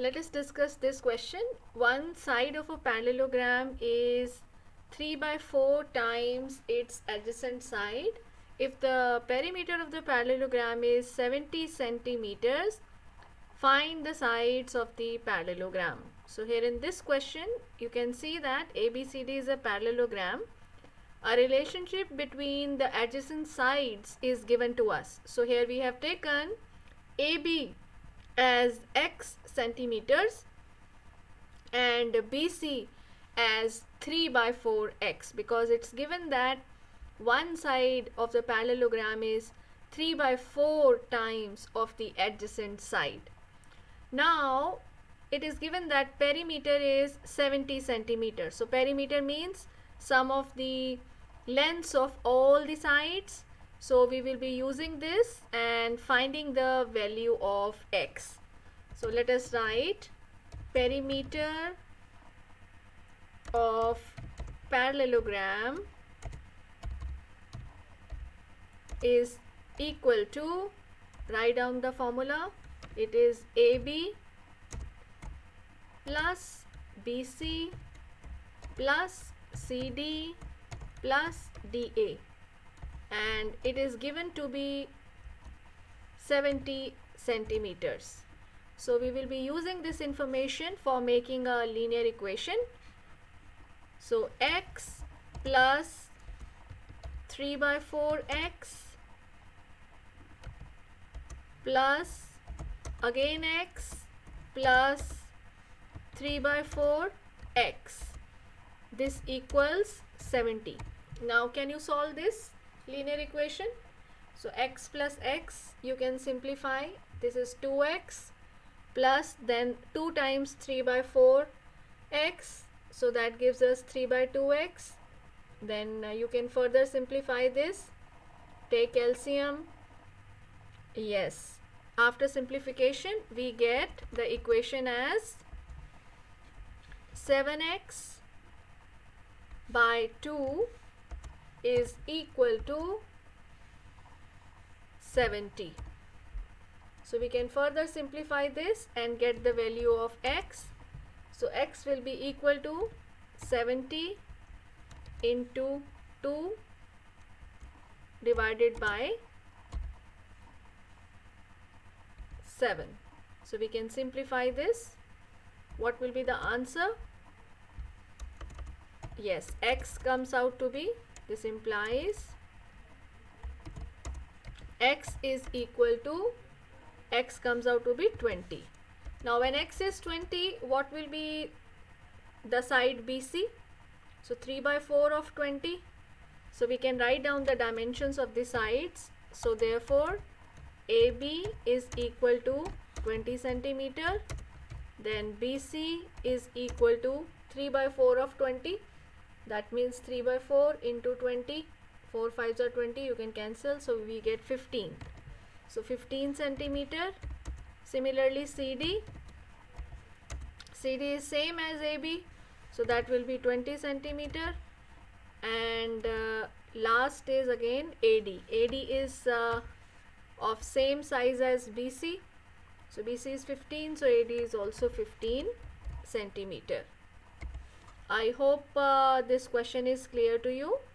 Let us discuss this question. One side of a parallelogram is 3 by 4 times its adjacent side. If the perimeter of the parallelogram is 70 centimeters, find the sides of the parallelogram. So here in this question, you can see that ABCD is a parallelogram. A relationship between the adjacent sides is given to us. So here we have taken AB as x centimeters and BC as 3 by 4x, because it's given that one side of the parallelogram is 3 by 4 times of the adjacent side. Now it is given that perimeter is 70 centimeters. So perimeter means sum of the lengths of all the sides. So we will be using this and finding the value of x. So let us write perimeter of parallelogram is equal to, write down the formula, it is AB plus BC plus CD plus DA, and it is given to be 70 centimeters. So we will be using this information for making a linear equation. So x plus 3 by 4x plus again x plus 3 by 4x. This equals 70. Now can you solve this linear equation? So x plus x, you can simplify. This is 2x plus then 2 times 3 by 4x. So that gives us 3 by 2x. Then you can further simplify this. Take LCM. Yes. After simplification, we get the equation as 7x by 2 is equal to 70. So we can further simplify this and get the value of x. So x will be equal to 70 into 2 divided by 7. So we can simplify this. What will be the answer? Yes, x comes out to be, this implies x is equal to, x comes out to be 20. Now when x is 20, what will be the side BC? So 3 by 4 of 20. So we can write down the dimensions of the sides. So therefore AB is equal to 20 centimeter. Then BC is equal to 3 by 4 of 20. That means 3 by 4 into 20. 4 5s are 20. You can cancel. So we get 15. So 15 centimeter. Similarly CD. CD is same as AB. So that will be 20 centimeter. And last is again AD. AD is of same size as BC. So BC is 15. So AD is also 15 centimeter. I hope this question is clear to you.